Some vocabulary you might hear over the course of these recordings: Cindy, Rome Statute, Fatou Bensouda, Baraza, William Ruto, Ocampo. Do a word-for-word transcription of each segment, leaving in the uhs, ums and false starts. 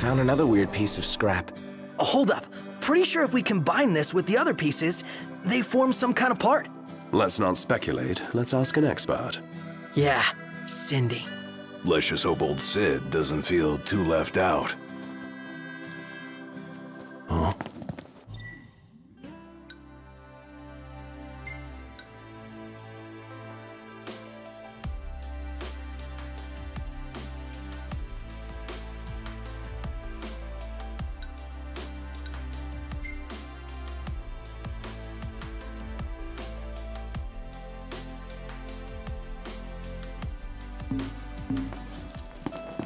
Found another weird piece of scrap. Hold up. Pretty sure if we combine this with the other pieces, they form some kind of part. Let's not speculate. Let's ask an expert. Yeah, Cindy. Let's just hope old Sid doesn't feel too left out. Huh?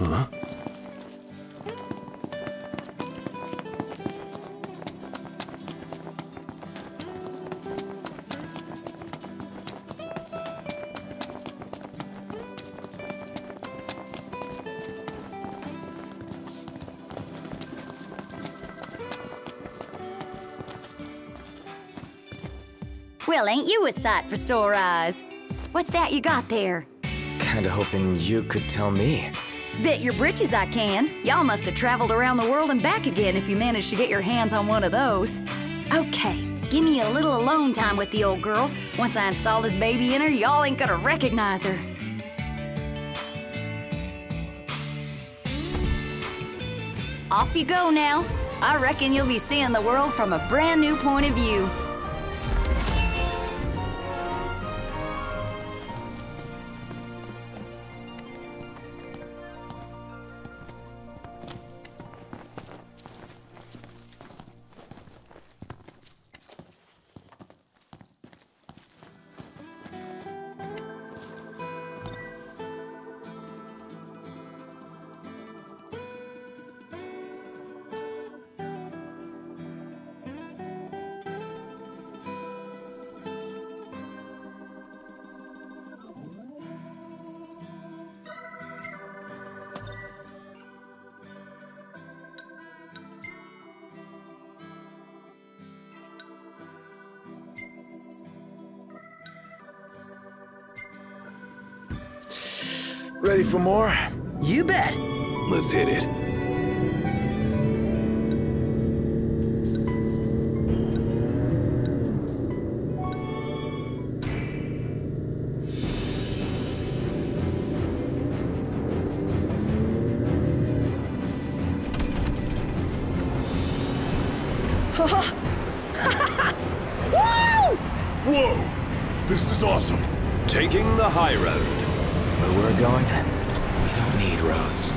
Huh? Well, ain't you a sight for sore eyes? What's that you got there? Kinda hoping you could tell me. Bet your britches I can. Y'all must have traveled around the world and back again if you managed to get your hands on one of those. Okay, give me a little alone time with the old girl. Once I install this baby in her, y'all ain't gonna recognize her. Off you go now. I reckon you'll be seeing the world from a brand new point of view. Ready for more? You bet. Let's hit it. Whoa! This is awesome. Taking the high road. Where we're going, we don't need roads.